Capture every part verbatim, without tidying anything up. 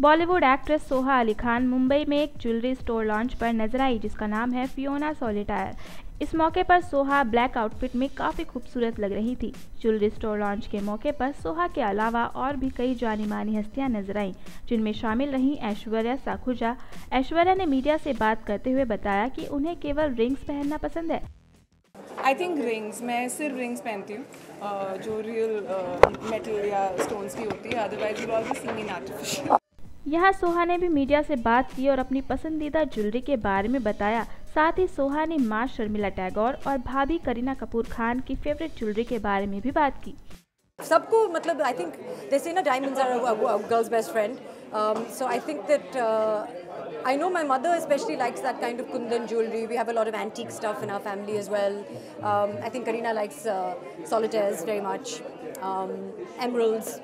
Bollywood actress Soha Ali Khan Mumbai में एक jewellery store launch पर नजर आई जिसका नाम है फियोना सोलिटायर। इस मौके पर सोहा ब्लैक आउटफिट में काफ़ी खूबसूरत लग रही थी। ज्वेलरी स्टोर लॉन्च के मौके पर सोहा के अलावा और भी कई जानी मानी हस्तियां नजर आईं, जिनमें शामिल रहीं ऐश्वर्या साखुजा। ऐश्वर्या ने मीडिया से बात करते हुए बताया कि उन्हें केवल रिंग्स पहनना पसंद है। आई थिंक रिंग्स, मैं सिर्फ रिंग्स पहनती हूँ uh, जो रियल मेटल uh, या स्टोन्स की होती है, otherwise you always seeing in artificial. यहाँ सोहा ने भी मीडिया से बात की और अपनी पसंदीदा ज्वेलरी के बारे में बताया। साथ ही सोहा ने माँ शर्मिला टैगोर और भाभी करीना कपूर खान की फेवरेट ज्वेलरी के बारे में भी बात की। सबको मतलब आई थिंक दे से ना diamonds are girls best friend, so I think that I know my mother especially likes that kind of kundan jewelry. We have a lot of antique stuff in our family as well. Um, I think Kareena likes uh, solitaires very much, um, emeralds.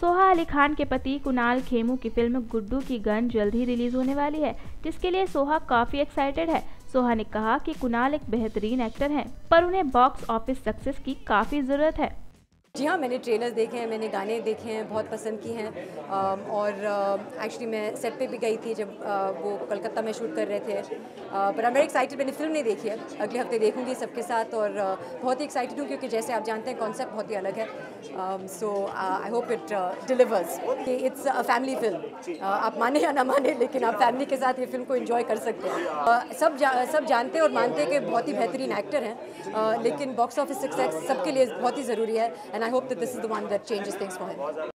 Soha Ali Khan के पति कुणाल खेमू की film Guddu की gun जल्द ही release होने वाली है, जिसके लिए सोहा काफ़ी एक्साइटेड है। सोहा ने कहा कि कुणाल एक बेहतरीन एक्टर हैं, पर उन्हें बॉक्स ऑफिस सक्सेस की काफ़ी ज़रूरत है। जी हाँ, मैंने ट्रेलर्स देखे हैं, मैंने गाने देखे हैं, बहुत पसंद किए हैं और एक्चुअली मैं सेट पे भी गई थी जब वो कलकत्ता में शूट कर रहे थे। पर आई एम वेरी एक्साइटेड, मैंने फिल्म नहीं देखी है, अगले हफ्ते देखूंगी सबके साथ और बहुत ही एक्साइटेड हूँ क्योंकि जैसे आप जानते हैं कॉन्सेप्ट बहुत ही अलग है। So I hope it delivers. It's a family film, आप माने या ना माने लेकिन आप फैमिली के साथ ये फिल्म को इन्जॉय कर सकते हैं। सब सब जानते और मानते हैं कि बहुत ही बेहतरीन एक्टर हैं, लेकिन बॉक्स ऑफिस सक्सेस सबके लिए बहुत ही ज़रूरी है। I hope that this is the one that changes things for him.